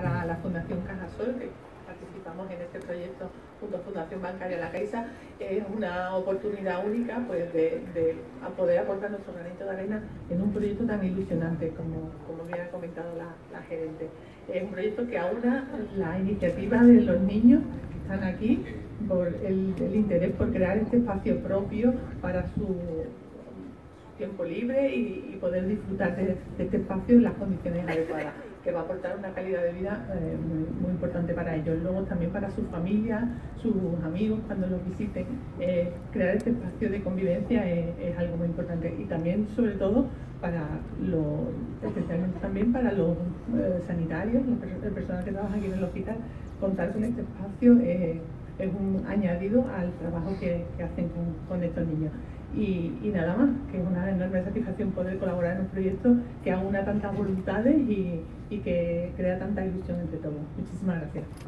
para la Fundación Cajasol, que participamos en este proyecto junto a Fundación Bancaria La Caixa, es una oportunidad única pues, de poder aportar nuestro granito de arena en un proyecto tan ilusionante como bien ha comentado la gerente. Es un proyecto que aúna la iniciativa de los niños que están aquí, por el interés por crear este espacio propio para su tiempo libre y poder disfrutar de este espacio en las condiciones adecuadas, que va a aportar una calidad de vida muy importante para ellos. Luego también para su familia, sus amigos cuando los visiten. Crear este espacio de convivencia es algo muy importante, y también sobre todo especialmente también para los sanitarios, el personal que trabaja aquí en el hospital. Contar con este espacio es un añadido al trabajo que hacen con estos niños. Y nada más, que es una enorme satisfacción poder colaborar en un proyecto que aúna tantas voluntades y que crea tanta ilusión entre todos. Muchísimas gracias.